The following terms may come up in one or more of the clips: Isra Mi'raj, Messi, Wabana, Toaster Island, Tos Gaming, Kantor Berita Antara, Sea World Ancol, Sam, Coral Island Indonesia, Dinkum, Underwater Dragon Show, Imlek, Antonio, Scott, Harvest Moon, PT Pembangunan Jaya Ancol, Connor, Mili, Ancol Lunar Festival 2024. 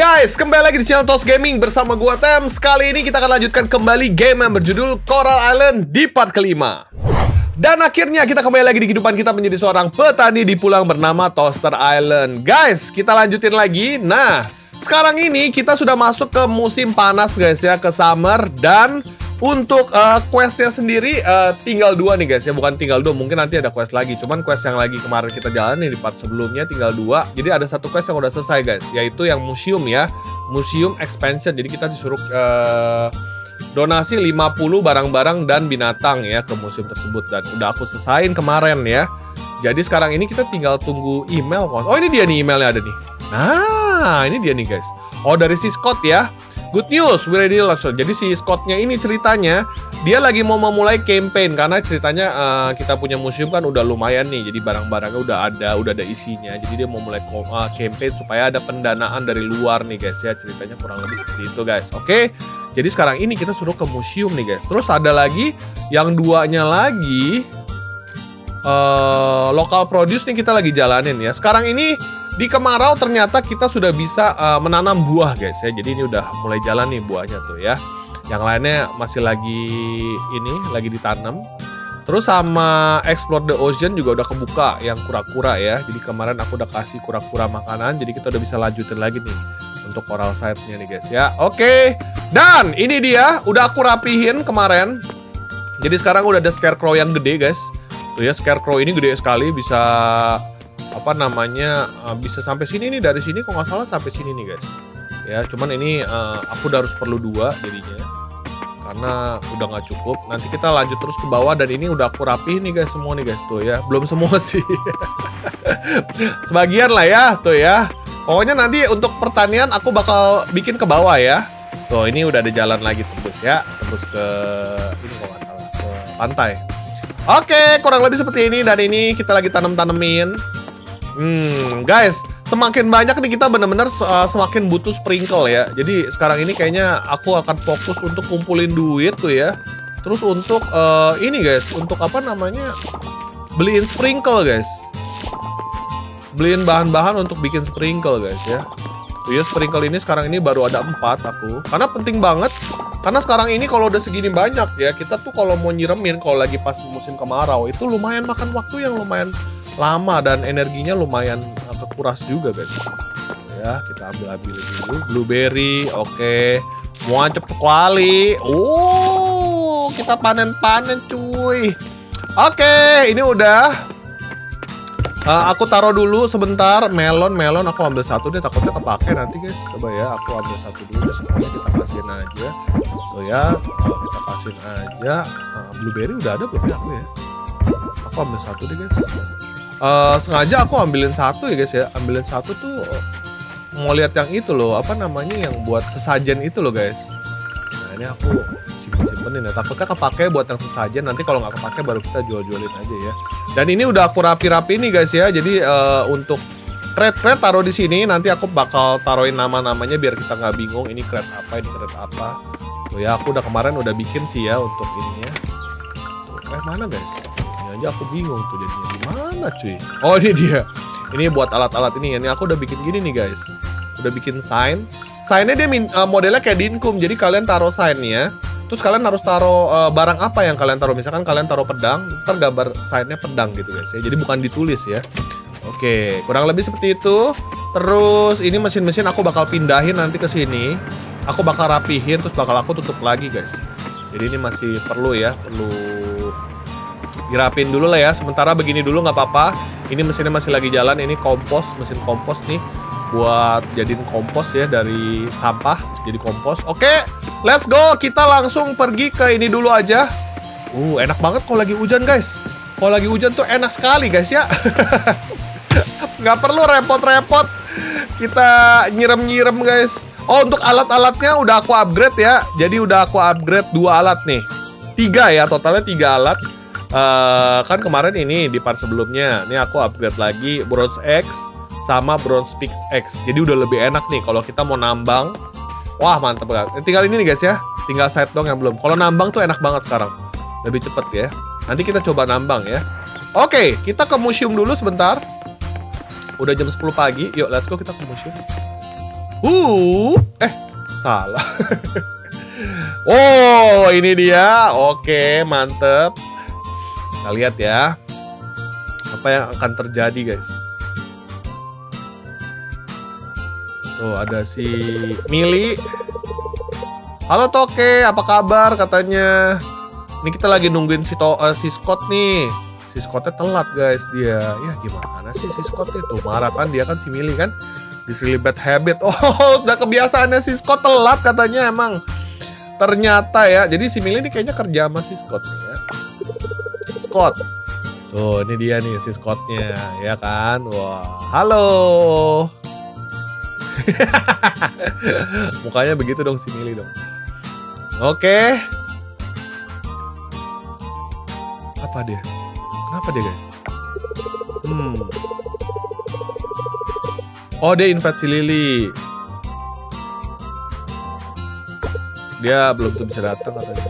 guys, kembali lagi di channel Tos Gaming bersama gua Tems. Kali ini kita akan lanjutkan kembali game yang berjudul Coral Island di part kelima. Dan akhirnya kita kembali lagi di kehidupan kita menjadi seorang petani di pulau bernama Toaster Island. Guys, kita lanjutin lagi. Nah, sekarang ini kita sudah masuk ke musim panas guys ya, ke summer. Dan untuk questnya sendiri tinggal 2 nih guys ya. Bukan tinggal 2, mungkin nanti ada quest lagi. Cuman quest yang lagi kemarin kita jalani di part sebelumnya tinggal 2. Jadi ada satu quest yang udah selesai guys, yaitu yang museum ya, museum expansion. Jadi kita disuruh donasi 50 barang-barang dan binatang ya ke museum tersebut. Dan udah aku selesain kemarin ya. Jadi sekarang ini kita tinggal tunggu email. Oh ini dia nih emailnya ada nih. Nah ini dia nih guys. Oh dari si Scott ya. Good news, we ready launch. Jadi si Scottnya ini ceritanya dia lagi mau memulai campaign. Karena ceritanya kita punya museum kan udah lumayan nih. Jadi barang-barangnya udah ada isinya. Jadi dia mau mulai campaign supaya ada pendanaan dari luar nih guys ya. Ceritanya kurang lebih seperti itu guys. Oke. Jadi sekarang ini kita suruh ke museum nih guys. Terus ada lagi yang duanya lagi lokal produce nih kita lagi jalanin ya. Sekarang ini di kemarau ternyata kita sudah bisa menanam buah guys ya. Jadi ini udah mulai jalan nih buahnya tuh ya. Yang lainnya masih lagi ini lagi ditanam. Terus sama Explore the Ocean juga udah kebuka yang kura-kura ya. Jadi kemarin aku udah kasih kura-kura makanan. Jadi kita udah bisa lanjutin lagi nih untuk coral side-nya nih guys ya. Oke. Dan ini dia udah aku rapihin kemarin. Jadi sekarang udah ada scarecrow yang gede guys. Tuh ya, scarecrow ini gede sekali, bisa apa namanya, bisa sampai sini nih. Dari sini kok nggak salah sampai sini nih guys. Ya cuman ini aku udah harus perlu 2 jadinya, karena udah nggak cukup. Nanti kita lanjut terus ke bawah. Dan ini udah aku rapihin nih guys, semua nih guys tuh ya. Belum semua sih sebagian lah ya tuh ya. Pokoknya nanti untuk pertanian aku bakal bikin ke bawah ya. Tuh ini udah ada jalan lagi tembus ya, tembus ke ini kalau nggak salah, ke pantai. Oke kurang lebih seperti ini. Dan ini kita lagi tanam-tanemin. Guys, semakin banyak nih kita bener-bener semakin butuh sprinkle ya. Jadi sekarang ini kayaknya aku akan fokus untuk kumpulin duit tuh ya. Terus untuk ini guys, untuk apa namanya, beliin sprinkle guys. Beliin bahan-bahan untuk bikin sprinkle guys ya. Tuh ya, sprinkle ini sekarang ini baru ada 4 aku. Karena penting banget. Karena sekarang ini kalau udah segini banyak ya, kita tuh kalau mau nyiremin kalau lagi pas musim kemarau itu lumayan makan waktu yang lumayan lama dan energinya lumayan kekuras juga guys. Ya kita ambil dulu blueberry, oke, muancep kecuali. Oh kita panen cuy. Oke ini udah. Aku taruh dulu sebentar melon aku ambil 1 deh, takutnya kepakai nanti guys. Coba ya aku ambil 1 dulu guys. Kita kasihin aja. Tuh ya kita kasihin aja. Blueberry udah ada belum ya aku ya? Aku ambil 1 deh guys. Sengaja aku ambilin 1 ya guys ya. Ambilin 1 tuh mau lihat yang itu loh, apa namanya, yang buat sesajen itu loh guys. Nah ini aku simpen-simpenin ya, takutnya kepake buat yang sesajen. Nanti kalau nggak kepake baru kita jual-jualin aja ya. Dan ini udah aku rapi-rapi nih guys ya. Jadi untuk crate taruh di sini. Nanti aku bakal taruhin nama-namanya biar kita nggak bingung. Ini crate apa, ini crate apa. Tuh ya aku udah kemarin udah bikin sih ya untuk ininya. Mana guys? Aja aku bingung tuh jadinya gimana cuy. Oh ini dia, ini buat alat-alat ini. Ini aku udah bikin gini nih guys, udah bikin signnya dia modelnya kayak dinkum. Jadi kalian taruh signnya, terus kalian harus taruh barang apa yang kalian taruh. Misalkan kalian taruh pedang, tergambar signnya pedang gitu guys ya. Jadi bukan ditulis ya. Oke kurang lebih seperti itu. Terus ini mesin-mesin aku bakal pindahin nanti ke sini. Aku bakal rapihin terus bakal aku tutup lagi guys. Jadi ini masih perlu ya, perlu dirapin dulu lah ya. Sementara begini dulu nggak apa-apa. Ini mesinnya masih lagi jalan. Ini kompos, mesin kompos nih, buat jadiin kompos ya, dari sampah jadi kompos. Oke, let's go. Kita langsung pergi ke ini dulu aja. Enak banget kalau lagi hujan guys. Kalau lagi hujan tuh enak sekali guys ya. Nggak perlu repot-repot kita nyirem-nyirem guys. Oh untuk alat-alatnya udah aku upgrade ya. Jadi udah aku upgrade 2 alat nih. 3 ya, totalnya 3 alat. Kan kemarin ini di part sebelumnya, ini aku upgrade lagi Bronze Axe sama Bronze Pick Axe. Jadi udah lebih enak nih kalau kita mau nambang. Wah mantep banget. Tinggal ini nih guys ya, tinggal side dong yang belum. Kalau nambang tuh enak banget sekarang, lebih cepet ya. Nanti kita coba nambang ya. Oke, kita ke museum dulu sebentar. Udah jam 10 pagi. Yuk let's go kita ke museum. Salah. Oh, ini dia. Oke, mantep. Kita lihat ya apa yang akan terjadi, guys. Tuh, ada si Mili. Halo Toke, apa kabar katanya. Ini kita lagi nungguin si Scott nih. Si Scottnya telat, guys, dia. Ya gimana sih si Scott itu? Marah kan dia kan, si Mili kan. Disini bad habit. Oh, udah kebiasaannya si Scott telat katanya emang. Ternyata ya. Jadi si Mili ini kayaknya kerja sama si Scott nih ya. Scott. Tuh, ini dia nih si Scottnya. Ya kan? Wah. Halo. Mukanya begitu dong si Mili dong. Oke. Apa dia? Kenapa dia, guys? Oh, dia invite si Lili. Dia belum tuh bisa datang katanya.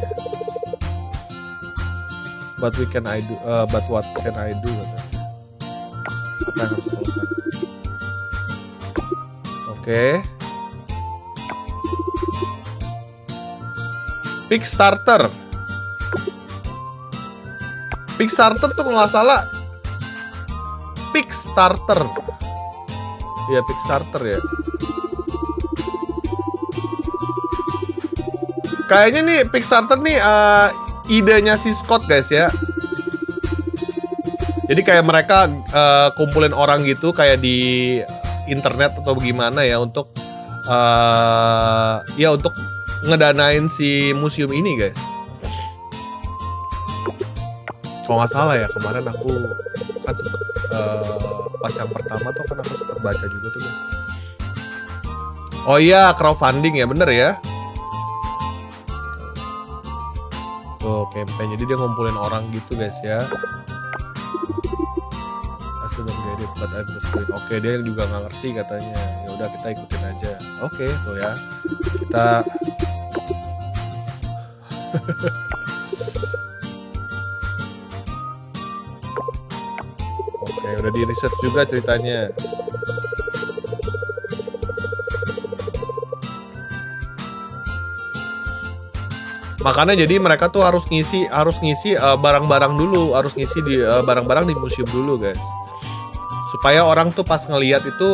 But we can I do, but what can I do katanya. Apa yang harus dilakukan? Oke. Kickstarter. Kickstarter tuh nggak salah. Kickstarter. Iya, Kickstarter ya. Kayaknya nih Kickstarter nih idenya si Scott, guys ya. Jadi kayak mereka kumpulin orang gitu kayak di internet atau gimana ya untuk ya untuk ngedanain si museum ini, guys. Kalau nggak salah ya, kemarin aku kan sempet, pas yang pertama tuh kan aku sempet baca juga tuh, guys. Oh iya, crowdfunding ya, bener ya. Tuh, campaign. Jadi dia ngumpulin orang gitu, guys ya. Oke, dia juga nggak ngerti katanya. Ya udah kita ikutin aja. Oke, tuh ya. Kita oke, udah di riset juga ceritanya. Makanya jadi mereka tuh harus ngisi barang-barang dulu, harus ngisi di barang-barang di museum dulu, guys. Supaya orang tuh pas ngeliat itu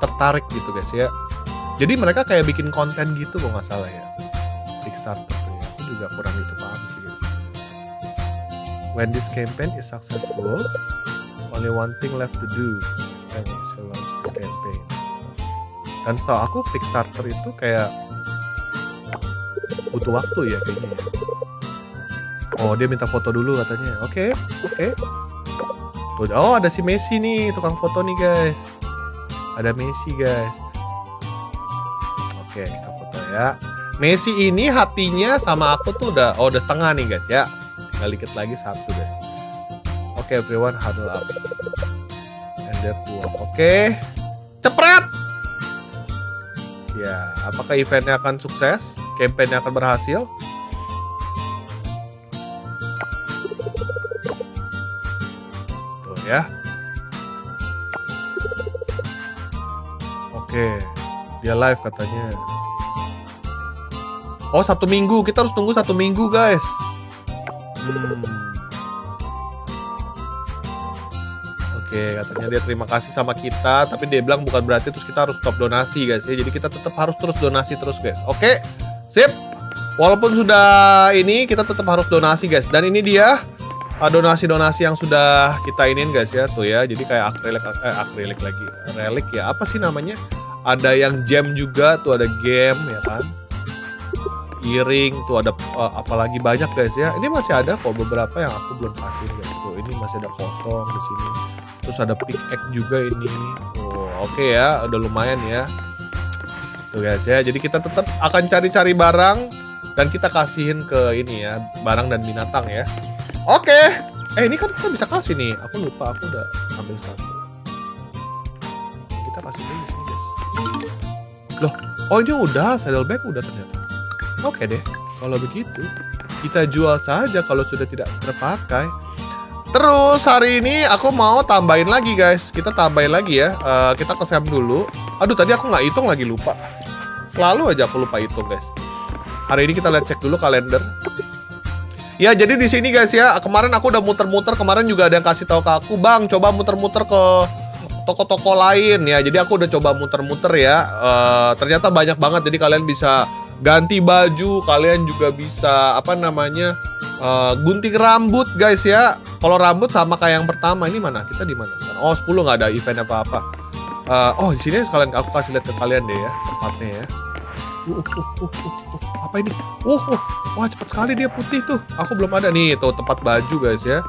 tertarik gitu, guys ya. Jadi mereka kayak bikin konten gitu kalau nggak salah ya. Kickstarter ya. Aku juga kurang gitu paham sih, guys. When this campaign is successful, only one thing left to do, and we shall launch this campaign. Dan setahu aku Kickstarter itu kayak butuh waktu ya kayaknya. Oh, dia minta foto dulu katanya. Oke. Oh, ada si Messi nih, tukang foto nih, guys. Ada Messi, guys. Oke, kita foto ya. Messi ini hatinya sama aku tuh udah, udah setengah nih, guys ya. Tinggal dikit lagi satu, guys. Oke, everyone huddle up. And that one. Oke. Cepret. Ya, apakah eventnya akan sukses? Campaign-nya akan berhasil? Ya, oke, dia live katanya. Oh, 1 minggu, kita harus tunggu 1 minggu, guys. Oke, katanya dia terima kasih sama kita, tapi dia bilang bukan berarti terus kita harus stop donasi, guys ya. Jadi kita tetap harus terus donasi terus, guys. Oke, sip. Walaupun sudah ini, kita tetap harus donasi, guys. Dan ini dia. Donasi-donasi yang sudah kita inin, guys ya. Tuh ya, jadi kayak akrilik lagi. Relik ya, apa sih namanya. Ada yang jam juga, tuh ada game ya kan. Earring, tuh ada apalagi banyak, guys ya. Ini masih ada kok beberapa yang aku belum kasih, guys. Tuh, ini masih ada kosong di sini. Terus ada pickaxe juga ini. Oke ya, udah lumayan ya. Tuh, guys ya, jadi kita tetap akan cari-cari barang. Dan kita kasihin ke ini ya, barang dan binatang ya. Oke, ini kan kita bisa kasih nih. Aku lupa, aku udah ambil satu. Kita kasih dulu sini, guys. Loh, oh ini udah, saddlebag udah ternyata. Oke deh, kalau begitu kita jual saja kalau sudah tidak terpakai. Terus hari ini aku mau tambahin lagi guys. Kita tambahin lagi ya. Kita ke Sam dulu. Aduh tadi aku nggak hitung lagi, lupa. Selalu aja aku lupa hitung guys. Hari ini kita lihat cek dulu kalender. Ya jadi di sini guys ya. Kemarin aku udah muter-muter. Kemarin juga ada yang kasih tahu ke aku, bang coba muter-muter ke toko-toko lain ya. Jadi aku udah coba muter-muter ya. Ternyata banyak banget. Jadi kalian bisa ganti baju. Kalian juga bisa apa namanya? Gunting rambut guys ya. Kalau rambut sama kayak yang pertama. Ini mana? Kita di mana sekarang? Oh 10 nggak ada event apa-apa. Oh di sini sekalian aku kasih lihat ke kalian deh ya tempatnya ya. Apa ini? Wah cepet sekali dia putih tuh. Aku belum ada nih. Tuh tempat baju guys ya.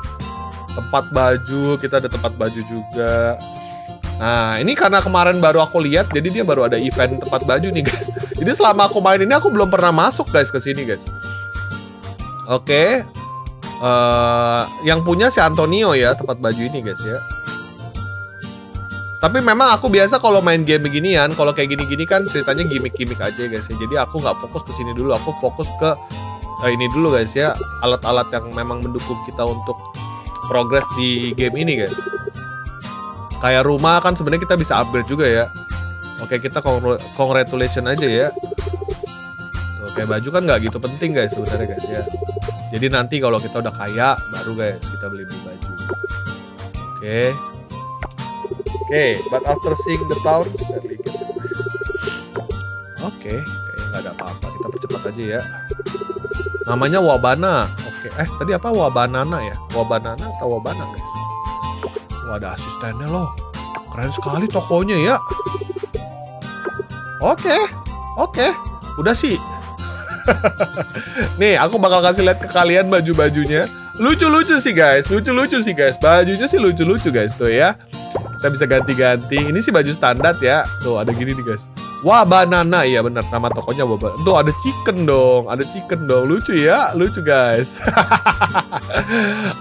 Tempat baju, kita ada tempat baju juga. Nah ini karena kemarin baru aku lihat, jadi dia baru ada event tempat baju nih guys. Jadi selama aku main ini aku belum pernah masuk guys ke sini guys. Oke, yang punya si Antonio ya tempat baju ini guys ya. Tapi memang aku biasa kalau main game beginian, kalau kayak gini-gini kan ceritanya gimmick-gimmick aja guys ya. Jadi aku nggak fokus ke sini dulu, aku fokus ke ini dulu guys ya, alat-alat yang memang mendukung kita untuk progres di game ini guys. Kayak rumah kan sebenarnya kita bisa upgrade juga ya. Oke kita congratulation aja ya. Oke baju kan nggak gitu penting guys sebenarnya guys ya. Jadi nanti kalau kita udah kaya, baru guys kita beli baju. Oke. Oke, but after seeing the town. Oke, kayaknya nggak ada apa-apa. Kita percepat aja ya. Namanya Wabana. Oke, tadi apa? Wabanana ya? Wabanana atau Wabana guys? Wah, ada asistennya loh. Keren sekali tokonya ya. Oke. Udah sih. Nih aku bakal kasih lihat ke kalian baju-bajunya. Lucu-lucu sih guys. Bajunya sih lucu-lucu guys tuh ya. Kita bisa ganti-ganti. Ini sih baju standar ya. Tuh ada gini nih guys. Wah banana. Iya bener nama tokonya Wabana. Tuh ada chicken dong. Lucu ya. Lucu guys.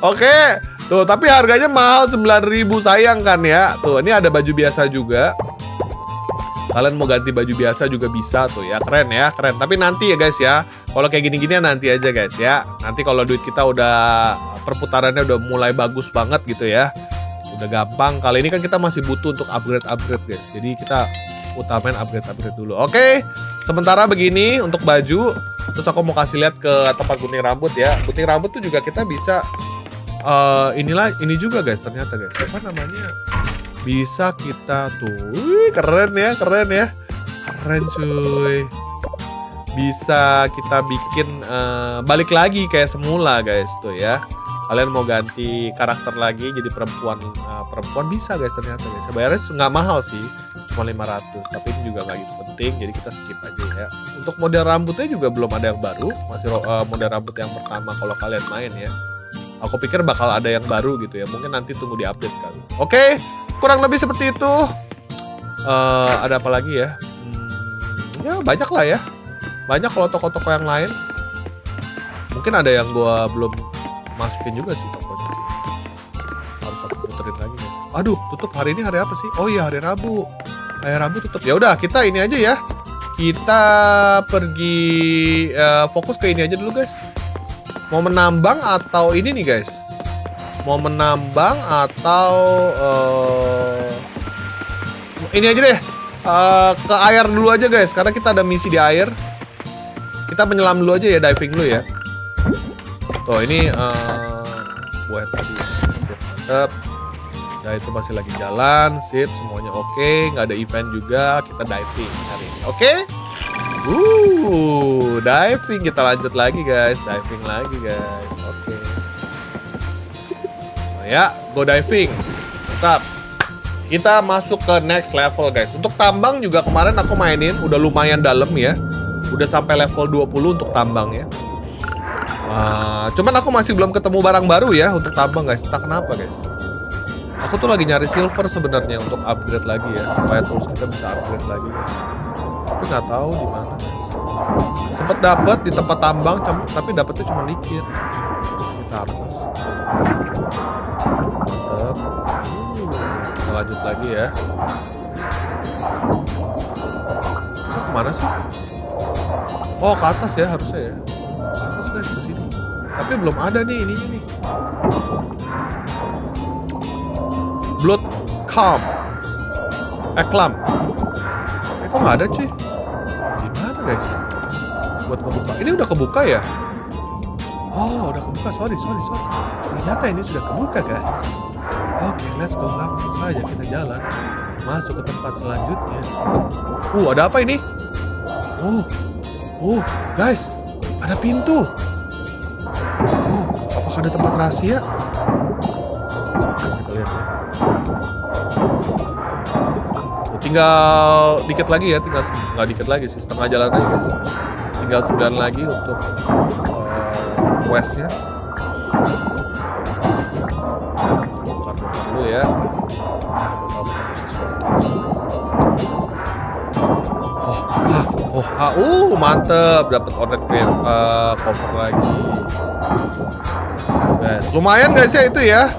Oke. Tuh tapi harganya mahal 9.000. Sayang kan ya. Tuh ini ada baju biasa juga. Kalian mau ganti baju biasa juga bisa tuh ya. Keren ya, keren. Tapi nanti ya guys ya. Kalau kayak gini-gini nanti aja guys ya. Nanti kalau duit kita udah perputarannya udah mulai bagus banget gitu ya. Udah gampang. Kali ini kan kita masih butuh untuk upgrade-upgrade guys. Jadi kita utamain upgrade-upgrade dulu. Oke. Sementara begini untuk baju. Terus aku mau kasih lihat ke tempat gunting rambut ya. Gunting rambut tuh juga kita bisa ini juga guys ternyata guys. Apa namanya? Bisa kita tuh, keren cuy. Bisa kita bikin balik lagi kayak semula guys tuh ya. Kalian mau ganti karakter lagi jadi perempuan bisa guys ternyata guys. Bayarnya nggak mahal sih, cuma 500. Tapi ini juga nggak gitu penting, jadi kita skip aja ya. Untuk model rambutnya juga belum ada yang baru, masih model rambut yang pertama kalau kalian main ya. Aku pikir bakal ada yang baru gitu ya, mungkin nanti tunggu di update kali. Oke. Kurang lebih seperti itu. Ada apa lagi ya? Ya banyak lah ya. Banyak kalau toko-toko yang lain. Mungkin ada yang gua belum masukin juga sih tokonya sih. Harus aku puterin lagi guys. Aduh, tutup hari ini hari apa sih? Oh iya hari Rabu. Hari Rabu tutup. Ya udah, kita ini aja ya. Kita pergi fokus ke ini aja dulu guys. Mau menambang atau ini nih guys? Mau menambang atau ini aja deh, ke air dulu aja guys. Karena kita ada misi di air. Kita menyelam dulu aja ya, diving dulu ya. Tuh ini buat tadi. Sip, mantep. Ya itu masih lagi jalan. Sip, semuanya oke. Nggak ada event juga. Kita diving hari ini. Oke? Diving. Kita lanjut lagi guys. Diving lagi guys. Oke. Ya, go diving. Mantap. Kita masuk ke next level guys. Untuk tambang juga kemarin aku mainin. Udah lumayan dalam ya. Udah sampai level 20 untuk tambang ya. Cuman aku masih belum ketemu barang baru ya untuk tambang guys. Entah kenapa guys. Aku tuh lagi nyari silver sebenarnya untuk upgrade lagi ya. Supaya tools kita bisa upgrade lagi guys. Tapi nggak tahu di mana guys. Sempet dapet di tempat tambang, tapi dapetnya cuma dikit. Kita harus. Mantap. Kita lanjut lagi ya. Kita kemana sih? Oh ke atas ya harusnya ya. Ke atas guys ke sini. Tapi belum ada nih ini. Blood Calm. Eklam. Kok nggak ada cuy? Gimana guys? Buat kebuka. Ini udah kebuka ya? Oh, udah kebuka. Sorry. Ternyata ini sudah kebuka guys. Oke, let's go. Langsung saja kita jalan. Masuk ke tempat selanjutnya. Ada apa ini? Guys. Ada pintu. Apakah ada tempat rahasia? Kita lihat ya. Tinggal dikit lagi ya, tinggal nggak dikit lagi sih, setengah jalan aja guys. Tinggal 9 lagi untuk questnya. Bongkar dulu ya. Mantep, dapat ornate grave cover lagi. Guys, lumayan guys ya itu ya.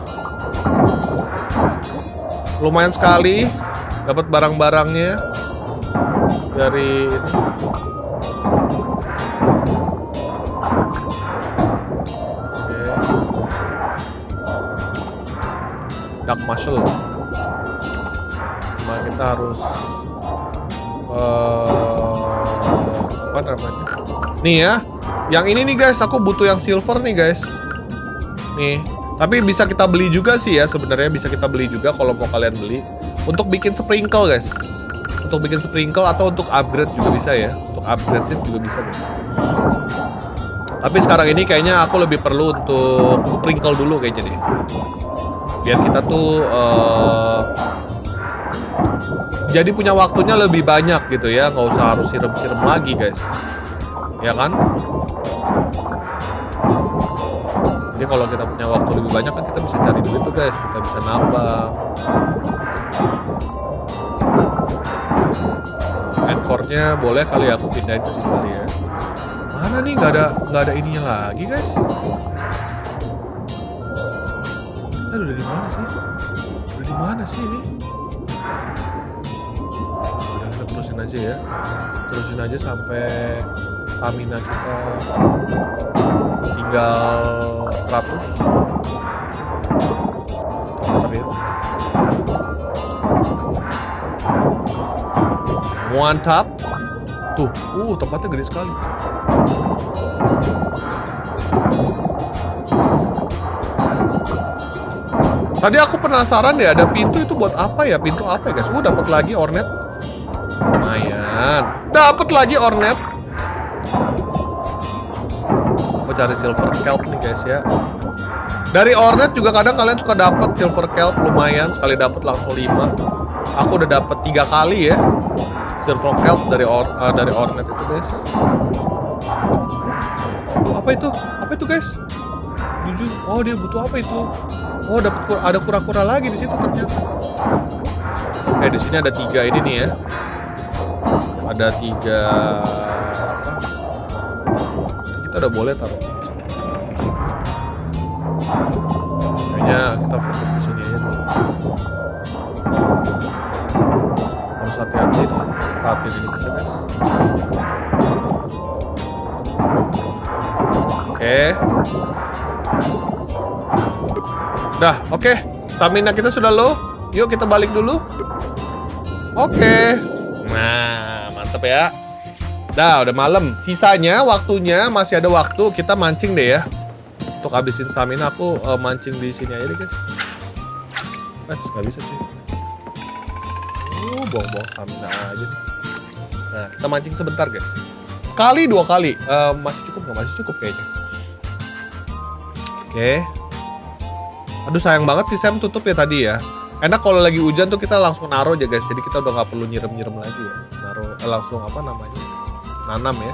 Lumayan sekali dapat barang-barangnya dari ini. Oke. Dark Marshal. Cuma kita harus apa namanya nih ya, yang ini nih guys, aku butuh yang silver nih guys nih, tapi bisa kita beli juga sih ya sebenarnya, bisa kita beli juga kalau mau kalian beli untuk bikin sprinkle guys, untuk bikin sprinkle atau untuk upgrade juga bisa ya, untuk upgrade set juga bisa guys. Tapi sekarang ini kayaknya aku lebih perlu untuk sprinkle dulu kayaknya nih, biar kita tuh jadi punya waktunya lebih banyak gitu ya, nggak usah harus siram-siram lagi guys, ya kan? Jadi kalau kita punya waktu lebih banyak kan kita bisa cari duit tuh guys, kita bisa nambah. Anchor-nya boleh kali aku pindahin ke sini kali ya. Mana nih nggak ada ininya lagi guys? Kita udah di mana sih? Udah di mana sih ini? Terusin aja ya, terusin aja sampai stamina kita tinggal 100. Terakhir, mantap tuh, tempatnya gede sekali. Tadi aku penasaran deh, ada pintu itu buat apa ya? Pintu apa ya guys? Dapat lagi ornate. Lumayan, dapat lagi ornate. Aku cari silver kelp nih guys ya. Dari ornate juga kadang kalian suka dapat silver kelp, lumayan sekali dapat langsung 5. Aku udah dapat 3 kali ya silver kelp dari ornate itu guys. Apa itu? Apa itu guys? Jujur, dia butuh apa itu? Dapat ada kura-kura lagi di situ ternyata. Oke, di sini ada 3 ini nih ya. Ada 3 apa? Kita udah boleh taruh. Kayaknya kita fokus di sini aja dulu. Harus hati-hati nih, hati dulu kita guys. Oke. Dah, oke. Stamina kita sudah low. Yuk kita balik dulu. Oke. Nah, ya. Dah, udah malam. Sisanya waktunya masih ada waktu, kita mancing deh ya. Untuk habisin stamina aku mancing di sini aja deh, guys. Nggak bisa sih. Buang-buang stamina aja. Nah, kita mancing sebentar, guys. Sekali, 2 kali. Masih cukup nggak? Masih cukup kayaknya. Oke. Aduh, sayang banget sih Sam tutup ya tadi ya. Enak kalau lagi hujan tuh kita langsung naruh aja guys. Jadi kita udah nggak perlu nyirem-nyirem lagi ya. Langsung apa namanya, nanam ya.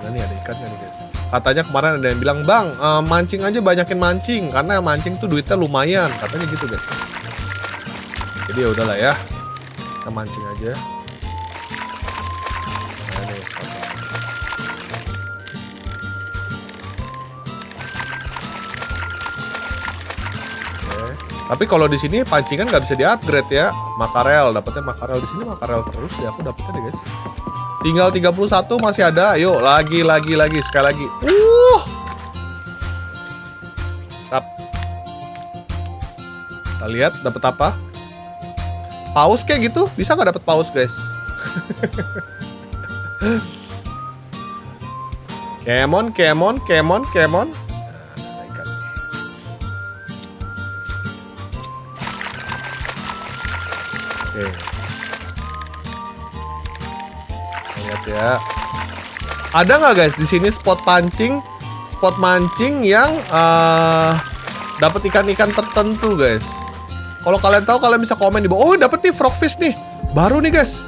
Mana nih, ada ikan kan guys? Katanya kemarin ada yang bilang, bang mancing aja, banyakin mancing karena mancing tuh duitnya lumayan katanya gitu guys. Jadi ya udahlah ya, kita mancing aja. Tapi kalau di sini pancingan nggak bisa di-upgrade ya. Makarel, dapetnya makarel di sini, makarel terus ya aku dapetnya deh guys. Tinggal 31 masih ada. Yuk, lagi sekali lagi. Tap. Kita lihat dapat apa? Paus kayak gitu? Bisa nggak dapat paus, guys? Kemon, kemon, kemon, kemon. Oke. Lihat ya. Ada nggak guys di sini spot mancing yang dapat ikan-ikan tertentu, guys? Kalau kalian tahu, kalian bisa komen di bawah. Oh, dapat nih frogfish nih. Baru nih, guys.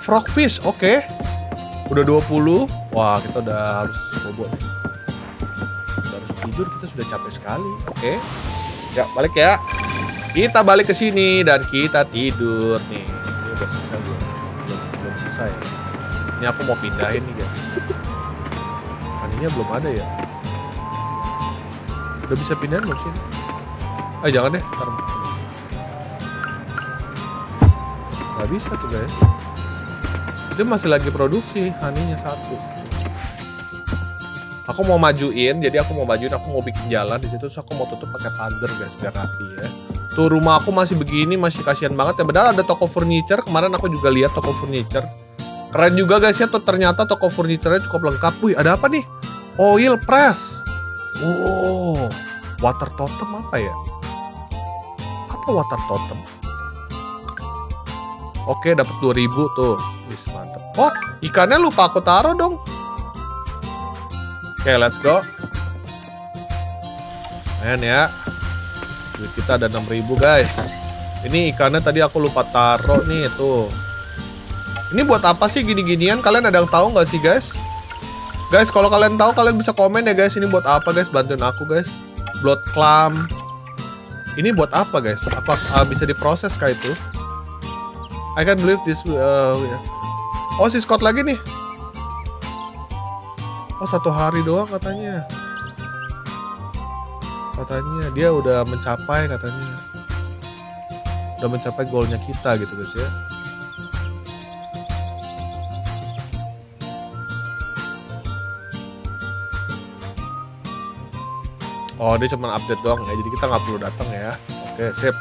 Frogfish, oke. Okay. Udah 20. Wah, kita udah harus bobo nih. Kita harus tidur, kita sudah capek sekali. Oke. Okay. Ya, balik ya. Kita balik ke sini dan kita tidur nih. Ini udah selesai belum? Belum selesai. Ya. Ini aku mau pindahin nih, guys. Aninya belum ada ya. Udah bisa pindahin belum sih? Ah, jangan deh. Ntar. Gak bisa tuh, guys. Dia masih lagi produksi, honey-nya satu. Aku mau majuin, jadi aku mau bikin jalan di situ. Terus aku mau tutup pakai pagar, guys, biar rapi ya. Tuh rumah aku masih begini, masih kasihan banget ya. Padahal ada toko furniture, kemarin aku juga lihat toko furniture. Keren juga guys ya, tuh ternyata toko furniture-nya cukup lengkap. Wih, ada apa nih? Oil press. Oh, water totem apa ya? Apa water totem? Oke, dapat 2000 tuh. Wis, mantep. Oh, ikannya lupa aku taruh dong. Oke, let's go. Main ya. Duit kita ada 6000, guys. Ini ikannya tadi aku lupa taruh nih, tuh. Ini buat apa sih gini-ginian? Kalian ada yang tahu nggak sih, guys? Guys, kalau kalian tahu, kalian bisa komen ya, guys. Ini buat apa, guys? Bantuin aku, guys. Blood clam. Ini buat apa, guys? Apa bisa diproses kah itu? I can't believe this. Oh, si Scott lagi nih. Oh, 1 hari doang katanya. Katanya dia udah mencapai, katanya udah mencapai goalnya kita gitu guys ya. Oh, dia cuma update doang ya, jadi kita nggak perlu datang ya. Oke, sip.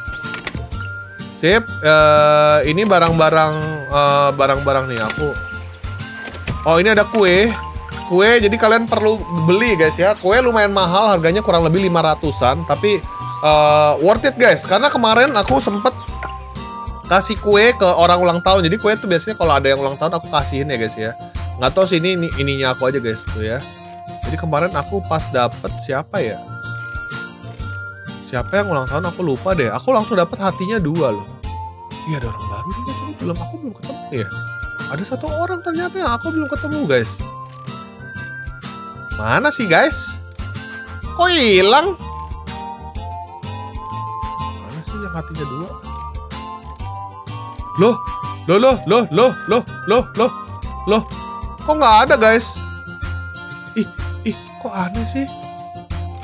Sip, ini barang-barang nih aku. Oh, ini ada kue. Kue, jadi kalian perlu beli guys ya. Kue lumayan mahal, harganya kurang lebih 500-an. Tapi worth it guys, karena kemarin aku sempet kasih kue ke orang ulang tahun. Jadi kue tuh biasanya kalau ada yang ulang tahun aku kasihin ya guys ya. Nggak tahu sih ini ininya aku aja guys tuh ya. Jadi kemarin aku pas dapet siapa ya? Siapa yang ulang tahun aku lupa deh. Aku langsung dapat hatinya 2 loh. Iya, ada orang baru nih sini, belum aku belum ketemu ya. Ada 1 orang ternyata yang aku belum ketemu guys. Mana sih guys? Kok hilang? Mana sih yang hatinya 2? Loh, loh, loh, loh, loh, loh, loh, loh, loh. Kok nggak ada guys? Ih, ih, kok aneh sih?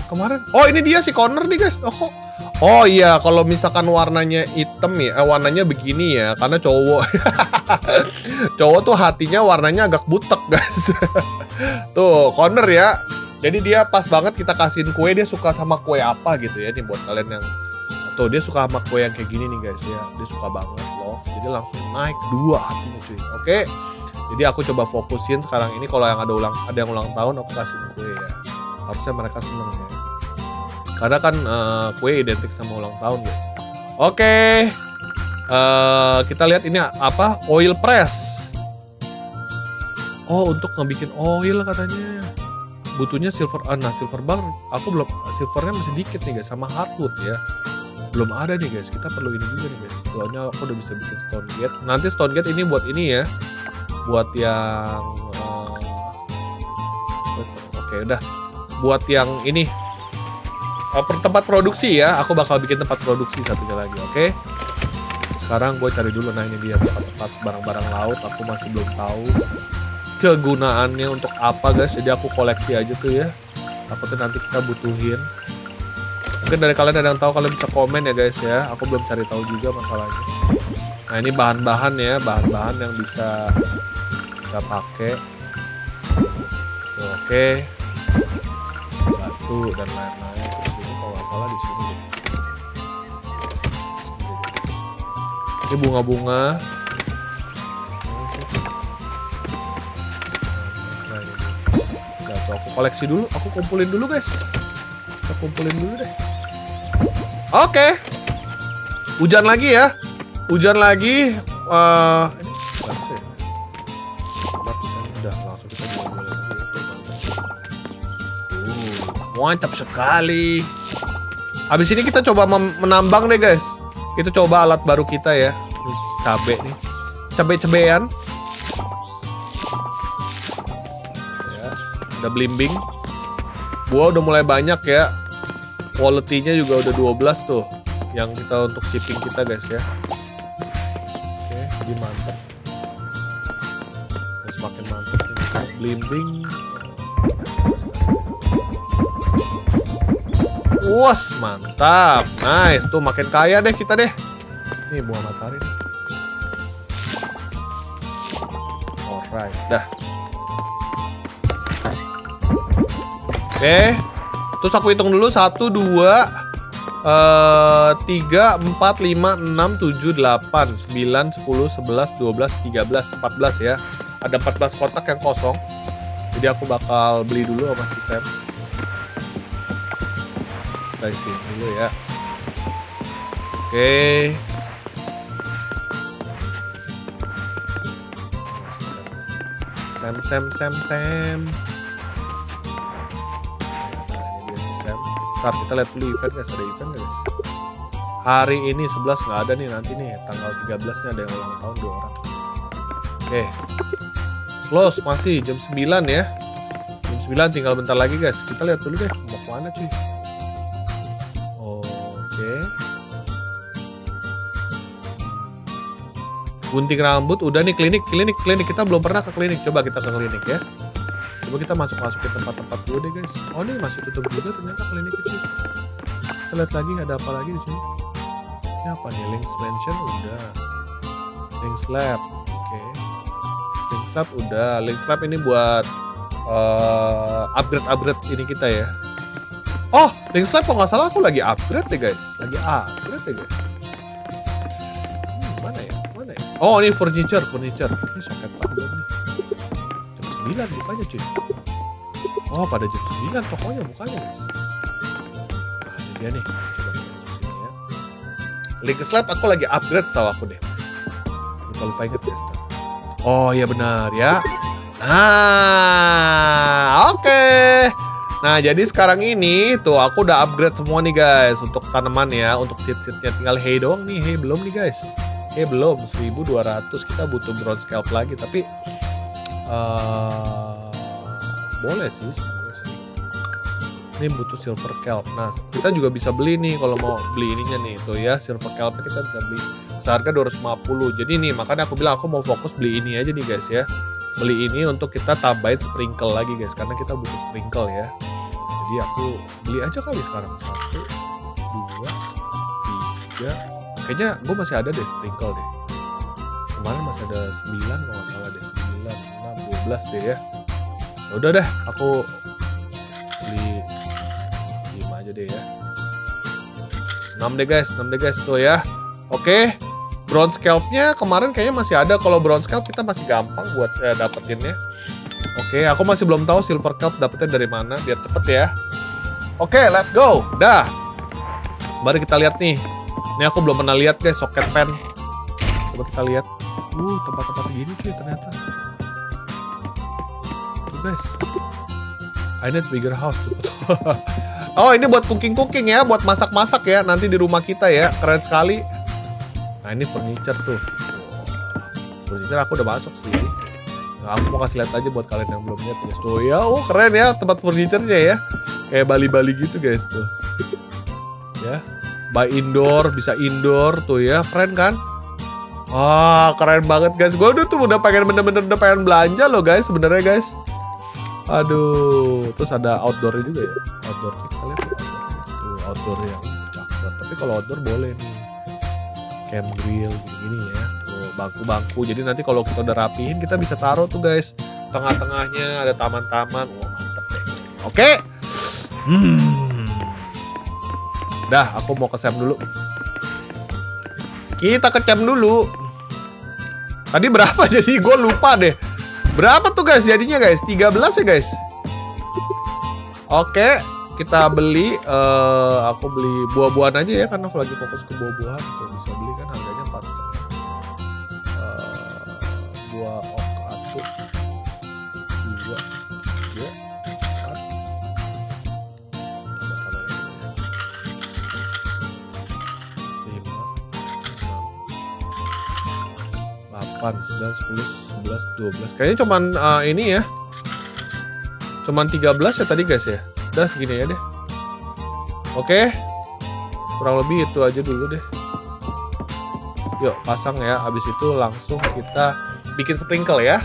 Kemarin. Oh, ini dia si Connor nih guys. Oh, kok. Oh iya, kalau misalkan warnanya hitam ya, warnanya begini ya, karena cowok. Cowok tuh hatinya warnanya agak butek guys. Tuh Connor ya. Jadi dia pas banget kita kasihin kue, dia suka sama kue apa gitu ya. Nih buat kalian yang tuh dia suka sama kue yang kayak gini nih guys ya. Dia suka banget love. Jadi langsung naik 2 hatinya cuy. Oke. Jadi aku coba fokusin sekarang ini kalau yang ada yang ulang tahun aku kasihin kue ya. Harusnya mereka seneng ya. Karena kan kue identik sama ulang tahun guys. Oke, kita lihat ini apa? Oil press. Oh, untuk ngebikin oil katanya butuhnya silver. Nah, silver bar aku belum, silvernya masih dikit nih guys, sama hardwood ya. Belum ada nih guys, kita perlu ini juga nih guys. Soalnya aku udah bisa bikin stone gate. Nanti stone gate ini buat ini ya. Buat yang oke, udah. Buat yang ini tempat produksi ya, aku bakal bikin tempat produksi satunya lagi, oke? Okay? Sekarang gue cari dulu, nah ini dia tempat-tempat barang-barang laut, aku masih belum tahu kegunaannya untuk apa guys, jadi aku koleksi aja tuh ya, takutnya nanti kita butuhin. Mungkin dari kalian ada yang tahu, kalian bisa komen ya guys ya, aku belum cari tahu juga masalahnya. Nah ini bahan-bahan ya, bahan-bahan yang bisa kita pakai, oke? Okay. Batu dan lain-lain. Terus ini kalau nggak salah di sini deh. Ini bunga-bunga. Nah, nggak tahu, aku koleksi dulu. Aku kumpulin dulu, guys. Kita kumpulin dulu deh. Oke. Hujan lagi ya. Hujan lagi. Ini langsung ya. Udah, langsung kita jual-jual lagi. Mantap sekali. Habis ini kita coba menambang deh, guys. Kita coba alat baru kita ya. Cabe nih. Cabe-cabean. Ya, udah blimbing. Buah udah mulai banyak ya. Quality-nya juga udah 12 tuh. Yang kita untuk shipping kita, guys ya. Oke, jadi mantap. Udah semakin mantap nih. Blimbing. Wos, mantap, nice tuh, makin kaya deh kita deh. Ini bunga matahari. Alright, dah. Oke, terus aku hitung dulu 1, 2, 3, 4, 5, 6, 7, 8, 9, 10, 11, 12, 13, 14 ya. Ada 14 kotak yang kosong. Jadi aku bakal beli dulu sama si Sam. Kita isi dulu ya. Oke. Sam. Nah, ini dia si Sam. Ntar kita lihat dulu event, guys. Ada event, guys. Hari ini 11 nggak ada nih, nanti nih tanggal 13-nya ada yang ulang tahun 2 orang. Oke. Close masih jam 9 ya. Jam 9 tinggal bentar lagi, guys. Kita lihat dulu deh mau kemana, cuy. Gunting rambut, udah nih klinik. Kita belum pernah ke klinik, coba kita ke klinik ya. Coba kita masuk ke tempat-tempat dulu deh, guys. Oh, ini masih tutup juga ternyata klinik itu. Kita lihat lagi ada apa lagi di sini. Ini apa nih? Link's Mansion udah. Link's Lab, oke. Link's Lab udah. Link's Lab ini buat upgrade ini kita ya. Oh, Link's Lab kok nggak salah aku lagi upgrade deh, guys. Oh, ini furniture. Ini soket tangga nih. Jam 9 bukanya, cuy. Oh, pada jam 9 tokonya bukanya, guys. Nah, ini dia nih. Coba kita masuk sini ya. Link slab aku lagi upgrade setahu aku deh. Lupa inget, guys. Oh, iya benar ya. Nah, oke. Nah, jadi sekarang ini tuh aku udah upgrade semua nih, guys. Untuk tanaman ya, untuk seed-seednya tinggal hay doang nih. Hay belum nih, guys. Belum 1200, kita butuh bronze scalp lagi, tapi boleh sih sebenarnya. Ini butuh silver scalp. Nah, kita juga bisa beli nih kalau mau beli ininya nih tuh ya, silver scalp kita bisa beli seharga 250. Jadi nih makanya aku bilang aku mau fokus beli ini aja nih, guys ya. Beli ini untuk kita tambahin sprinkle lagi, guys, karena kita butuh sprinkle ya. Jadi aku beli aja kali sekarang. 1, 2, 3. Kayaknya gue masih ada deh sprinkle deh. Kemarin masih ada 9 kalau nggak salah deh. 9, 6, 12 deh ya. Ya udah deh, aku beli 5 aja deh ya. 6 deh, guys. 6 deh, guys tuh ya. Oke. Bronze scalp-nya kemarin kayaknya masih ada. Kalau bronze scalp kita masih gampang buat dapetinnya. Oke, aku masih belum tahu silver scalp dapetnya dari mana biar cepet ya. Oke, let's go. Dah. Mari kita lihat nih. Ini aku belum pernah lihat, guys, soket pen. Coba kita lihat. Tempat-tempat gini cuy ternyata. Tuh, guys. I need bigger house. Oh, ini buat cooking ya, buat masak-masak ya nanti di rumah kita ya. Keren sekali. Nah, ini furniture tuh. Furniture aku udah masuk sih. Nah, aku mau kasih lihat aja buat kalian yang belum lihat, guys. Tuh ya, keren ya tempat furniture-nya ya. Kayak Bali-Bali gitu, guys tuh. Ya. By indoor, bisa indoor tuh ya, keren kan? Wah, keren banget, guys. Gue udah pengen bener-bener belanja loh, guys, sebenarnya, guys. Aduh, terus ada outdoornya juga ya. Outdoor kita lihat tuh, outdoor yang cakep. Tapi kalau outdoor boleh nih, camp grill gini ya. Tuh, bangku-bangku. Jadi nanti kalau kita udah rapihin, kita bisa taruh tuh, guys. Tengah-tengahnya ada taman-taman. Wah, mantep deh. Oke. Dah, aku mau ke Sam dulu. Kita kecam dulu. Tadi berapa jadi gue lupa deh. Berapa tuh guys jadinya guys? 13 ya guys. Oke, kita beli. Aku beli buah-buahan aja ya, karena aku lagi fokus ke buah-buahan. Kalau bisa beli kan harganya 4,5. Buah oak, 2, 3, 4. Tambah-tambah ya. 5, 6, 8, 9, 10, 11, 12. Kayaknya cuman ini ya. Cuman 13 ya tadi guys ya. Udah segini ya deh. Oke, kurang lebih itu aja dulu deh. Yuk pasang ya. Habis itu langsung kita bikin sprinkle ya.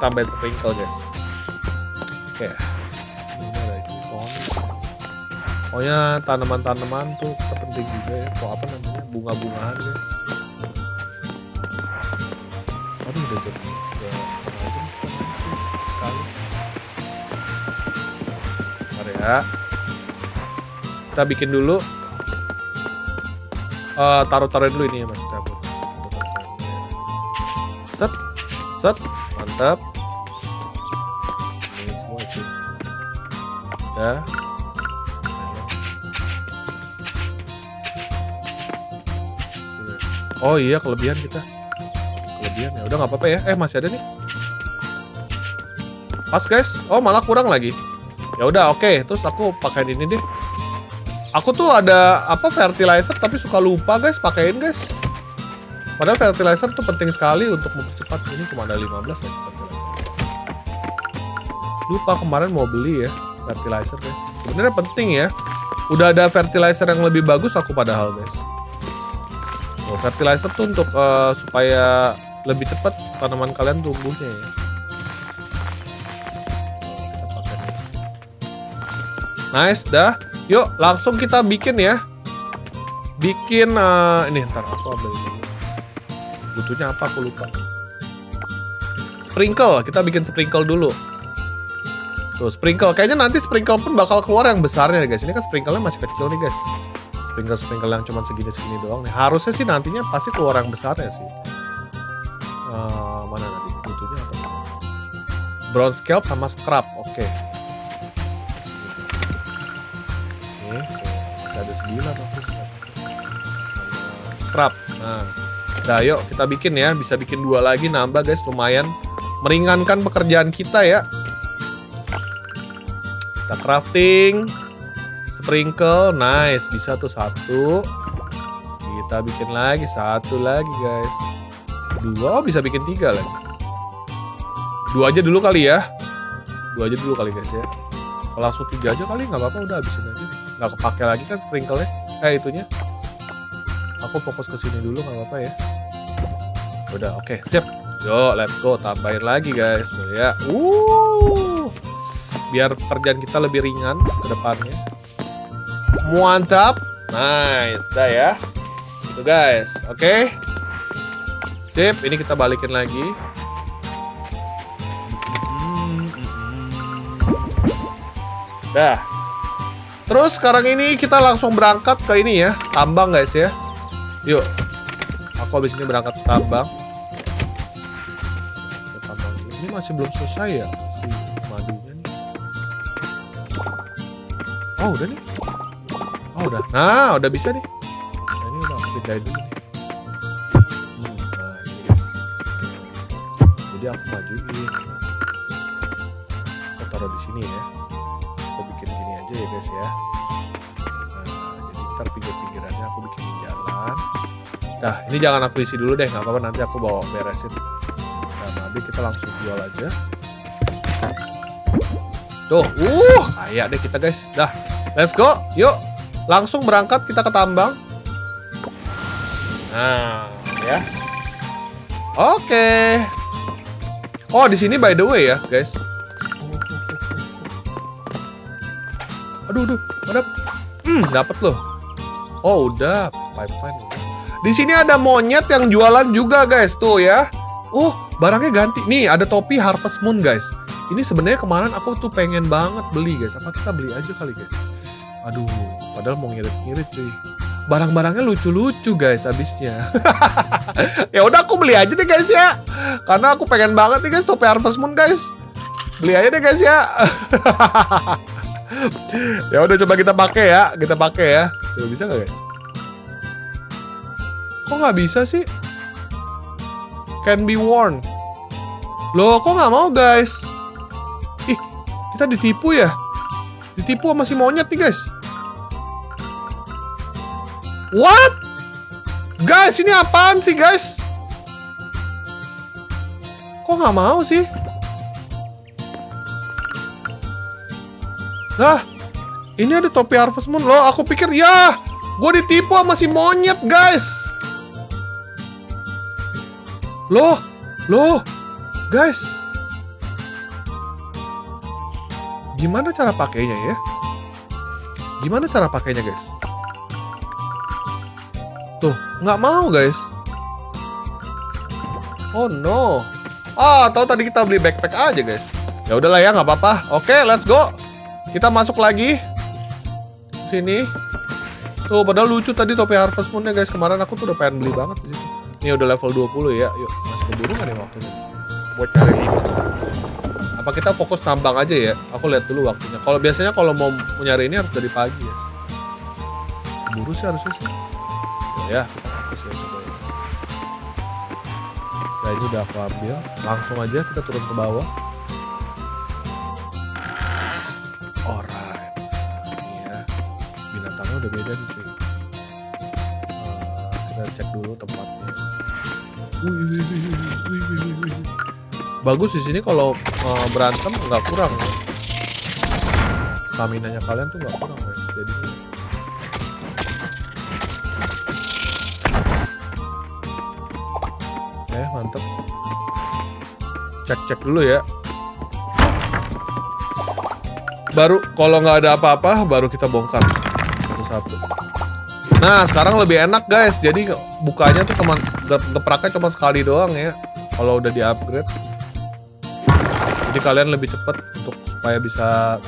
Tambahin sprinkle guys. Oke. Pokoknya tanaman-tanaman tuh penting juga ya. Kok apa namanya? Bunga-bungaan guys. Aduh udah jadi. Udah setengah jam. Sekali. Bentar ya. Kita bikin dulu. Taruh-taruhin dulu ini ya maksudnya. Set, set, mantap. Ini semua itu. Ya. Oh iya kelebihan kita. Kelebihan ya udah nggak apa-apa ya. Masih ada nih. Pas guys. Oh malah kurang lagi. Ya udah oke. Terus aku pakai ini deh. Aku tuh ada apa fertilizer tapi suka lupa guys pakein guys. Padahal fertilizer tuh penting sekali untuk mempercepat. Ini cuma ada 15 lagi fertilizer. Lupa kemarin mau beli ya fertilizer guys. Sebenarnya penting ya. Udah ada fertilizer yang lebih bagus aku padahal guys. Oh, fertilizer tuh untuk supaya lebih cepat tanaman kalian tumbuhnya ya. Nice dah. Yuk, langsung kita bikin ya. Bikin ini ntar aku ambil ini. Butuhnya apa aku lupa. Sprinkle, kita bikin sprinkle dulu. Tuh, sprinkle. Kayaknya nanti sprinkle pun bakal keluar yang besarnya guys. Ini kan sprinkle-nya masih kecil nih guys. Sprinkle-sprinkle yang cuma segini-segini doang nih. Harusnya sih nantinya pasti keluar yang besarnya sih. Mana tadi? Butuhnya apa? Brown scalp sama scrub. Oke. Ada 9 aku scrap. Nah, yuk kita bikin ya. Bisa bikin 2 lagi nambah guys, lumayan meringankan pekerjaan kita ya. Kita crafting sprinkle, nice. Bisa tuh 1. Kita bikin lagi 1 lagi guys. 2, oh bisa bikin 3 lagi. 2 aja dulu kali ya. 2 aja dulu kali guys ya. Kalau langsung 3 aja kali nggak apa-apa, udah habisin aja. Nggak kepake lagi kan sprinkle-nya. Itunya. Aku fokus ke sini dulu nggak apa-apa ya. Udah, oke, siap. Yo, let's go. Tambahin lagi guys tuh ya. Biar pekerjaan kita lebih ringan ke depannya. Mantap. Nice, dah ya. Itu guys, oke. Sip, ini kita balikin lagi. Dah. Terus sekarang ini kita langsung berangkat ke ini ya, tambang guys ya. Yuk. Aku habis ini berangkat ke tambang. Ke tambang. Ini masih belum selesai ya si madunya nih. Oh, udah nih. Oh, udah. Nah, udah bisa nih. Nah, ini udah pindahin dulu nih. Nah, ini guys. Jadi aku majuin. Aku taruh di sini ya. Ya guys ya. Nah, jadi ntar pinggir-pinggirannya aku bikin jalan. Nah, ini jangan aku isi dulu deh, nggak apa-apa nanti aku bawa beresin. Nah, nanti kita langsung jual aja. Tuh, kaya deh kita guys. Dah, let's go. Yuk, langsung berangkat kita ke tambang. Nah, ya. Oke. Oh, di sini by the way ya, guys. Aduh, mantap. Dapat loh. Oh, udah pipeline. Di sini ada monyet yang jualan juga, guys. Tuh ya. Barangnya ganti. Nih, ada topi Harvest Moon, guys. Ini sebenarnya kemarin aku tuh pengen banget beli, guys. Apa kita beli aja kali, guys? Aduh, padahal mau ngirit-ngirit, cuy. barang-barangnya lucu-lucu guys abisnya. Ya udah aku beli aja deh guys ya, karena aku pengen banget nih guys topi Harvest Moon guys. Beli aja deh guys ya. Ya udah coba kita pakai ya, kita pakai ya. Coba bisa nggak guys? Kok nggak bisa sih? Can be worn. Loh kok nggak mau guys? Ih, kita ditipu ya? Ditipu sama si monyet nih guys. What? Guys ini apaan sih guys? Kok nggak mau sih? Lah, ini ada topi Harvest Moon. Loh, aku pikir ya, gue ditipu sama si monyet, guys. Loh, loh, guys. Gimana cara pakainya ya? Gimana cara pakainya, guys? Tuh, nggak mau, guys. Oh no. Ah, tahu tadi kita beli backpack aja, guys. Ya udahlah ya, nggak apa-apa. Oke, let's go. Kita masuk lagi sini. Tuh padahal lucu tadi topi Harvest Moon-nya guys. Kemarin aku tuh udah pengen beli banget di situ. Ini udah level 20 ya. Yuk, masih keburu kan ya waktunya buat cari ini. Apa kita fokus tambang aja ya? Aku lihat dulu waktunya. Kalau biasanya kalau mau nyari ini harus dari pagi ya. Buru sih harusnya sih. Ya, kita fokus ya coba ya. Nah, ini udah aku ambil. Langsung aja kita turun ke bawah. Alright, ya binatangnya udah beda nih cuy. Kita cek dulu tempatnya. Wih. Bagus di sini kalau berantem nggak kurang. Stamina nya kalian tuh nggak kurang guys. Jadi mantep. Cek dulu ya. Baru kalau nggak ada apa-apa baru kita bongkar satu-satu. Nah sekarang lebih enak guys, jadi bukanya tuh teman gepraknya cuma sekali doang ya kalau udah di upgrade. Jadi kalian lebih cepet untuk supaya bisa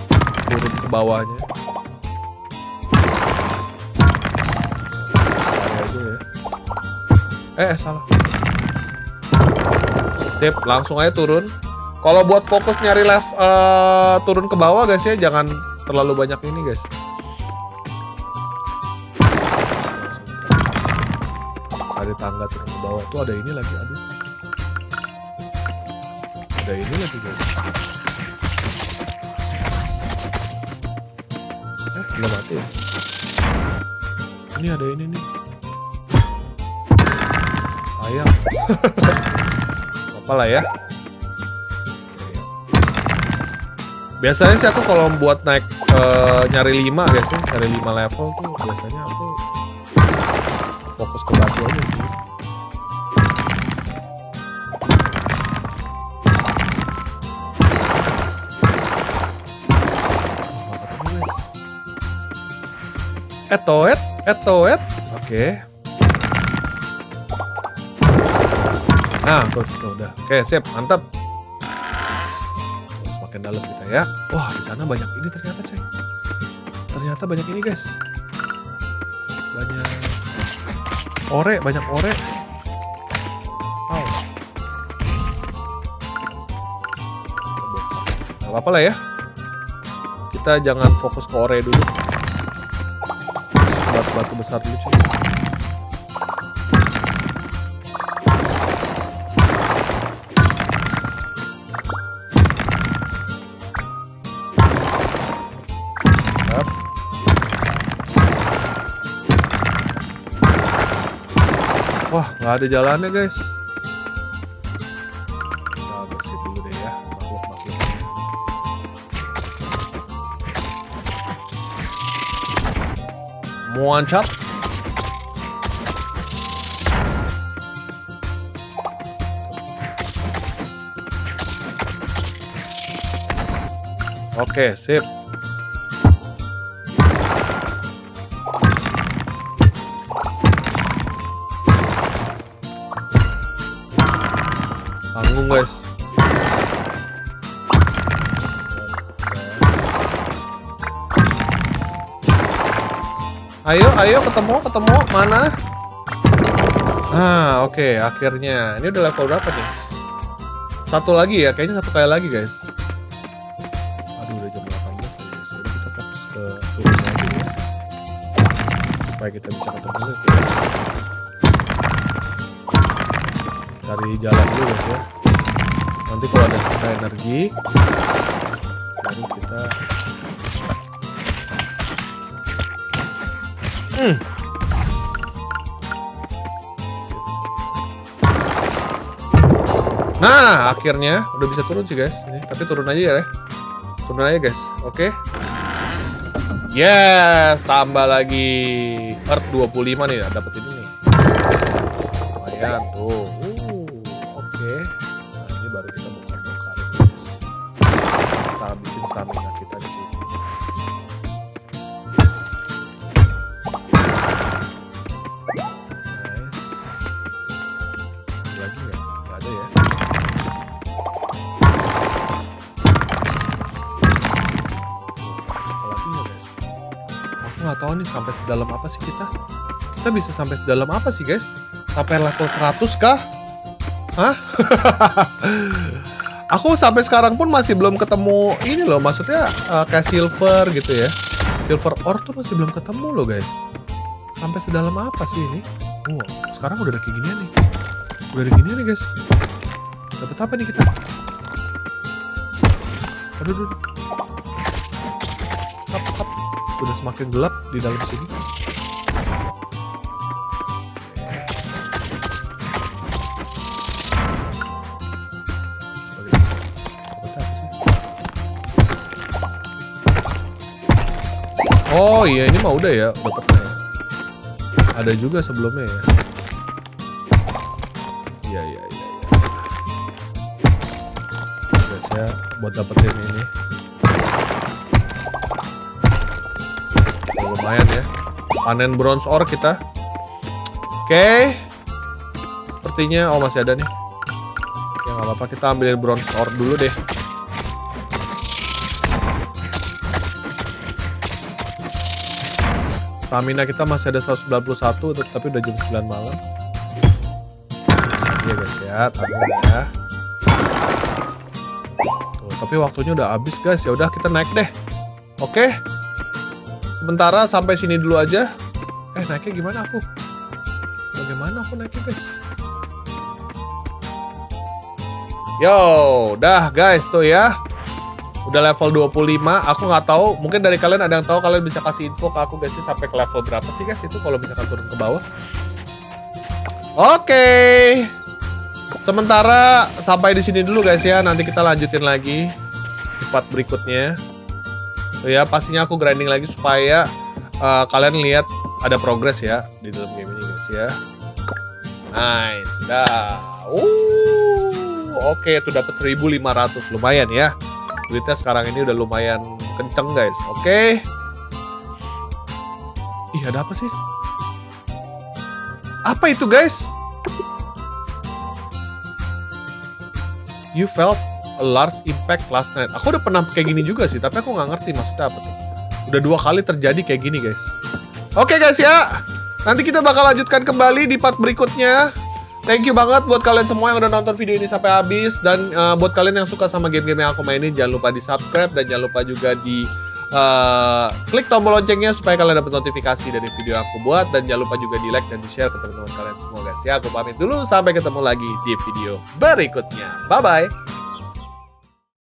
turun ke bawahnya. Aja ya. Salah. Sip, langsung aja turun. Kalau buat fokus nyari level turun ke bawah guys ya, jangan terlalu banyak ini guys. Cari tangga turun ke bawah tuh ada ini lagi, aduh. Ada ini lagi guys. Belum mati ya? Ini ada ini nih. Ayam. Apalah ya. Biasanya sih aku kalau buat naik nyari 5 guys ya, nyari 5 level tuh biasanya aku fokus ke batu aja sih. Etoet. Oke. Nah, tuh udah. Oke, sip, mantap. Dalam kita ya. Wah, di sana banyak ini ternyata, coy. Ternyata banyak ini, guys. Banyak ore, banyak ore. Oh. Gak apa-apa lah ya. Kita jangan fokus ke ore dulu. Batu-batu besar dulu, coy. Gak ada jalannya guys. Kita bersih dulu deh ya makhluk-makhluk. Muancap. Oke, sip. Guys, Ayo, ayo, ketemu, mana? Ah, oke, akhirnya. Ini udah level berapa nih? Satu lagi ya, kayaknya satu kali lagi, guys. Aduh, udah jam 18 nih, guys. Jadi kita fokus ke turun lagi ya. Supaya kita bisa ketemu ya. Cari jalan dulu, guys ya. Nanti kalau ada sisa energi, baru kita... Nah, akhirnya udah bisa turun sih guys. Ini, tapi turun aja ya. Turun aja guys. Oke. Yes, tambah lagi Earth 25 nih, dapat ini nih. Lumayan tuh. Oke. Nah, ini baru kita bongkar-bongkar guys. Kita habisin stamina kita di sini. Tahu nih sampai sedalam apa sih kita? Kita bisa sampai sedalam apa sih guys? Sampai level 100 kah? Hah? Aku sampai sekarang pun masih belum ketemu ini loh, maksudnya kayak silver gitu ya. Silver ore tuh masih belum ketemu loh guys. Sampai sedalam apa sih ini? Wow, sekarang udah ada kayak gini nih. Udah ada gini nih guys. Dapat apa nih kita? Aduh. Hap. Sudah semakin gelap di dalam sini. Oh iya, ini mah udah ya, udah pernah ya. Ada juga sebelumnya ya. Iya. Biasanya buat dapetin ini. Lumayan ya, panen bronze ore kita. Oke. Sepertinya, oh masih ada nih. Ya gak apa-apa, kita ambilin bronze ore dulu deh. Stamina kita masih ada 191, tapi udah jam 9 malam. Iya guys ya, tabung ya. Tuh, tapi waktunya udah habis guys, ya udah kita naik deh. Oke. Sementara sampai sini dulu aja. Naiknya gimana aku? Bagaimana aku naiknya guys? Yo, dah guys tuh ya. Udah level 25. Aku nggak tahu. Mungkin dari kalian ada yang tahu. Kalian bisa kasih info ke aku guys sih, sampai ke level berapa sih guys itu kalau misalkan turun ke bawah. Oke. Sementara sampai di sini dulu guys ya. Nanti kita lanjutin lagi di part berikutnya. Ya pastinya aku grinding lagi supaya kalian lihat ada progres ya di dalam game ini guys ya. Nice dah. Oke, itu dapat 1.500 lumayan ya. Duitnya sekarang ini udah lumayan kenceng guys. Oke. Ih, ada apa sih? Apa itu guys? You felt a large impact last night. Aku udah pernah kayak gini juga sih, tapi aku nggak ngerti maksudnya apa tuh. Udah 2 kali terjadi kayak gini guys. Oke guys ya, nanti kita bakal lanjutkan kembali di part berikutnya. Thank you banget buat kalian semua yang udah nonton video ini sampai habis. Dan buat kalian yang suka sama game-game yang aku mainin, jangan lupa di subscribe dan jangan lupa juga di klik tombol loncengnya supaya kalian dapat notifikasi dari video yang aku buat. Dan jangan lupa juga di like dan di share ke teman-teman kalian semua guys ya. Aku pamit dulu, sampai ketemu lagi di video berikutnya. Bye bye.